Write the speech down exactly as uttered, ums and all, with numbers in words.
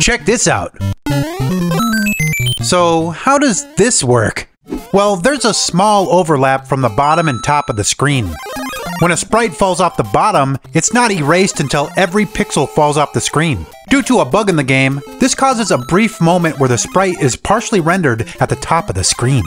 Check this out. So how does this work? Well, there's a small overlap from the bottom and top of the screen. When a sprite falls off the bottom, it's not erased until every pixel falls off the screen. Due to a bug in the game, this causes a brief moment where the sprite is partially rendered at the top of the screen.